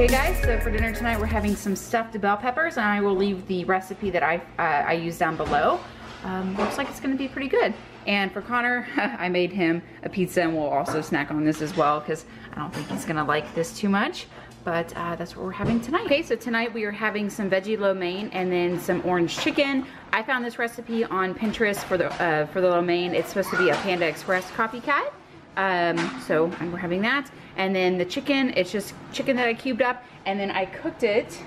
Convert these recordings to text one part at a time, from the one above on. Okay guys, so for dinner tonight we're having some stuffed bell peppers, and I will leave the recipe that I used down below. Looks like it's gonna be pretty good. And for Connor, I made him a pizza, and we'll also snack on this as well because I don't think he's gonna like this too much, but that's what we're having tonight. Okay, so tonight we are having some veggie lo mein and then some orange chicken. I found this recipe on Pinterest for the lo mein. It's supposed to be a Panda Express copycat. So we're having that. And then the chicken, it's just chicken that I cubed up, and then I cooked it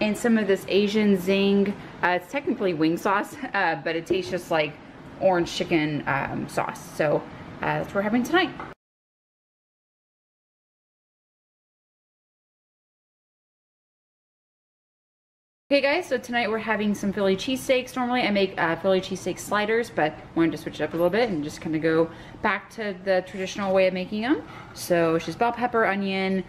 in some of this Asian zing. It's technically wing sauce, but it tastes just like orange chicken sauce. So that's what we're having tonight. Okay guys, so tonight we're having some Philly cheesesteaks. Normally I make Philly cheesesteak sliders, but wanted to switch it up a little bit and just kind of go back to the traditional way of making them. So it's just bell pepper, onion,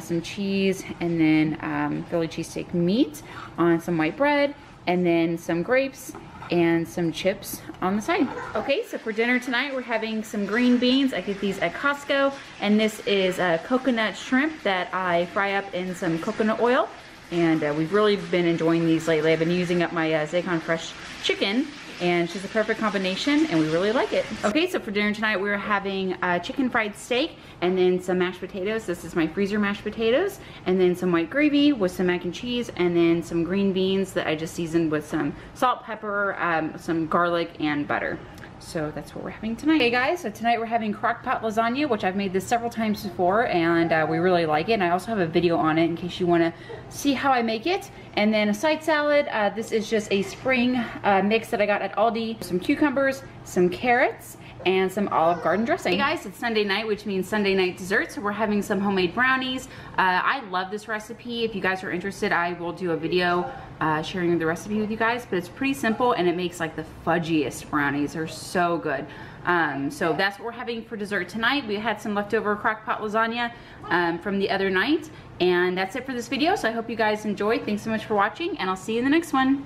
some cheese, and then Philly cheesesteak meat on some white bread, and then some grapes and some chips on the side. Okay, so for dinner tonight we're having some green beans. I get these at Costco, and this is a coconut shrimp that I fry up in some coconut oil. And we've really been enjoying these lately. I've been using up my Zaycon fresh chicken, and it's just a perfect combination, and we really like it. Okay, so for dinner tonight we're having chicken fried steak and then some mashed potatoes. This is my freezer mashed potatoes, and then some white gravy with some mac and cheese, and then some green beans that I just seasoned with some salt, pepper, some garlic, and butter. So that's what we're having tonight. Hey guys, so tonight we're having crock pot lasagna, which I've made this several times before, and we really like it. And I also have a video on it in case you want to see how I make it. And then a side salad. This is just a spring mix that I got at Aldi. Some cucumbers, some carrots, and some Olive Garden dressing. Hey guys, it's Sunday night, which means Sunday night dessert, so we're having some homemade brownies. I love this recipe. If you guys are interested, I will do a video sharing the recipe with you guys, but it's pretty simple, and it makes like the fudgiest brownies. They're so good. So that's what we're having for dessert tonight. We had some leftover crock pot lasagna from the other night, and that's it for this video. So I hope you guys enjoyed. Thanks so much for watching, and I'll see you in the next one.